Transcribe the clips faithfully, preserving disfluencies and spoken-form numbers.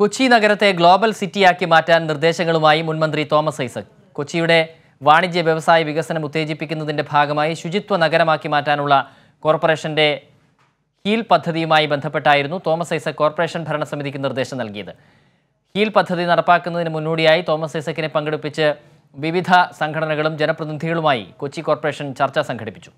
കൊച്ചി നഗരത്തെ ഗ്ലോബൽ സിറ്റിയാക്കി മാറ്റാൻ നിർദ്ദേശങ്ങളുമായി മുൻമന്ത്രി തോമസ് ഐസക്. കൊച്ചിയുടെ വാണിജ്യ വ്യവസായ വികസനം ഉത്തേജിപ്പിക്കുന്നതിന്റെ ഭാഗമായി ശുചിത്വ നഗരമാക്കി മാറ്റാനുള്ള കോർപ്പറേഷന്റെ ഹീൽ പദ്ധതിയുമായി ബന്ധപ്പെട്ടായിരുന്നു തോമസ് ഐസക് കോർപ്പറേഷൻ ഭരണസമിതിക്ക് നിർദ്ദേശം നൽകിയത്. ഹീൽ പദ്ധതി നടപ്പാക്കുന്നതിന് മുന്നോടിയായി തോമസ് ഐസക്കിനെ പങ്കെടുപ്പിച്ച് വിവിധ സംഘടനകളും ജനപ്രതിനിധികളുമായി കൊച്ചി കോർപ്പറേഷൻ ചർച്ച സംഘടിപ്പിച്ചു.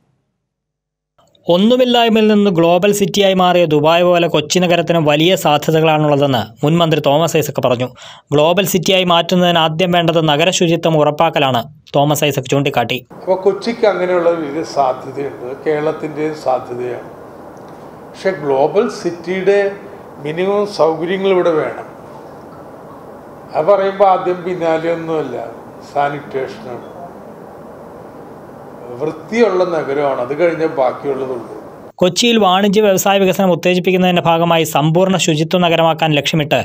ഒന്നുമില്ലായ്മയിൽ നിന്ന് ഗ്ലോബൽ സിറ്റിയായി മാറിയ ദുബായ് പോലെ കൊച്ചി നഗരത്തിന് വലിയ സാധ്യതകളാണുള്ളതെന്ന് മുൻമന്ത്രി തോമസ് ഐസക് പറഞ്ഞു. ഗ്ലോബൽ സിറ്റിയായി മാറ്റുന്നതിന് ആദ്യം വേണ്ടത് നഗരശുചിത്വം ഉറപ്പാക്കലാണ് തോമസ് ഐസക് ചൂണ്ടിക്കാട്ടി. അപ്പോൾ കൊച്ചിക്ക് അങ്ങനെയുള്ള ഒരു സാധ്യതയുണ്ട്, കേരളത്തിൻ്റെ സാധ്യതയാണ്. പക്ഷെ ഗ്ലോബൽ സിറ്റിയുടെ മിനിമം സൗകര്യങ്ങൾ ഇവിടെ വേണം. അത് പറയുമ്പോൾ ആദ്യം പിന്നാലെ ഒന്നുമല്ല, സാനിറ്റേഷനാണ്. വൃത്തിയുള്ള നഗരമാണ്, അത് കഴിഞ്ഞാൽ ബാക്കിയുള്ളതുണ്ട്. കൊച്ചിയിൽ വാണിജ്യ വ്യവസായ വികസനം ഉത്തേജിപ്പിക്കുന്നതിന്റെ ഭാഗമായി സമ്പൂർണ്ണ ശുചിത്വ നഗരമാക്കാൻ ലക്ഷ്യമിട്ട്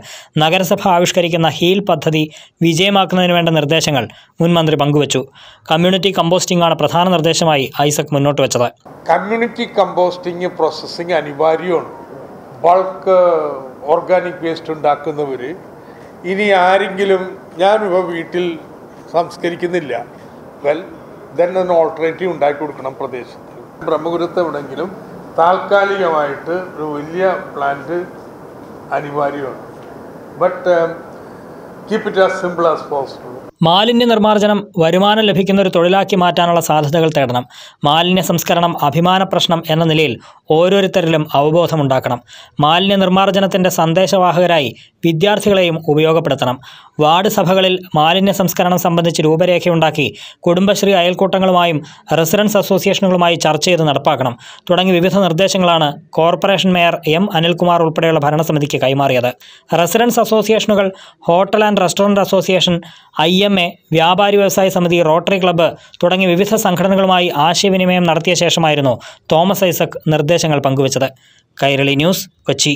നഗരസഭ ആവിഷ്കരിക്കുന്ന ഹീൽ പദ്ധതി വിജയമാക്കുന്നതിന് വേണ്ട നിർദ്ദേശങ്ങൾ മുൻമന്ത്രി പങ്കുവച്ചു. കമ്മ്യൂണിറ്റി കമ്പോസ്റ്റിംഗ് ആണ് പ്രധാന നിർദ്ദേശമായി ഐസക് മുന്നോട്ട് വെച്ചത്. കമ്മ്യൂണിറ്റി കമ്പോസ്റ്റിംഗ് പ്രോസസ്സിംഗ് അനിവാര്യമാണ്. ബൾക്ക് ഓർഗാനിക് വേസ്റ്റ് ഉണ്ടാക്കുന്നവർ ഇനി ആരെങ്കിലും ഞാനിപ്പോൾ വീട്ടിൽ സംസ്കരിക്കുന്നില്ല, വെൽ ദെൻ ഒന്ന് ഓൾട്ടർനേറ്റീവ് ഉണ്ടാക്കി കൊടുക്കണം പ്രദേശത്ത്. ബ്രഹ്മപുരത്ത് എവിടെയെങ്കിലും താൽക്കാലികമായിട്ട് ഒരു വലിയ പ്ലാന്റ് അനിവാര്യമാണ്. But keep it as simple as possible. മാലിന്യ നിർമ്മാർജ്ജനം വരുമാനം ലഭിക്കുന്ന ഒരു തൊഴിലാക്കി മാറ്റാനുള്ള സാധ്യതകൾ തേടണം. മാലിന്യ സംസ്കരണം അഭിമാന പ്രശ്നം എന്ന നിലയിൽ ഓരോരുത്തരിലും അവബോധമുണ്ടാക്കണം. മാലിന്യ നിർമ്മാർജ്ജനത്തിൻ്റെ സന്ദേശവാഹകരായി വിദ്യാർത്ഥികളെയും ഉപയോഗപ്പെടുത്തണം. വാർഡ് സഭകളിൽ മാലിന്യ സംസ്കരണം സംബന്ധിച്ച് രൂപരേഖയുണ്ടാക്കി കുടുംബശ്രീ അയൽക്കൂട്ടങ്ങളുമായും റെസിഡൻസ് അസോസിയേഷനുകളുമായി ചർച്ച ചെയ്ത് നടപ്പാക്കണം തുടങ്ങി വിവിധ നിർദ്ദേശങ്ങളാണ് കോർപ്പറേഷൻ മേയർ എം അനിൽകുമാർ ഉൾപ്പെടെയുള്ള ഭരണസമിതിക്ക് കൈമാറിയത്. റെസിഡൻസ് അസോസിയേഷനുകൾ, hotel and restaurant association, I M A, വ്യാപാരി വ്യവസായ സമിതി, റോട്ടറി ക്ലബ്ബ് തുടങ്ങിയ വിവിധ സംഘടനകളുമായി ആശയവിനിമയം നടത്തിയ ശേഷമായിരുന്നു തോമസ് ഐസക് നിർദ്ദേശങ്ങൾ പങ്കുവച്ചത്. കൈരളി ന്യൂസ്, കൊച്ചി.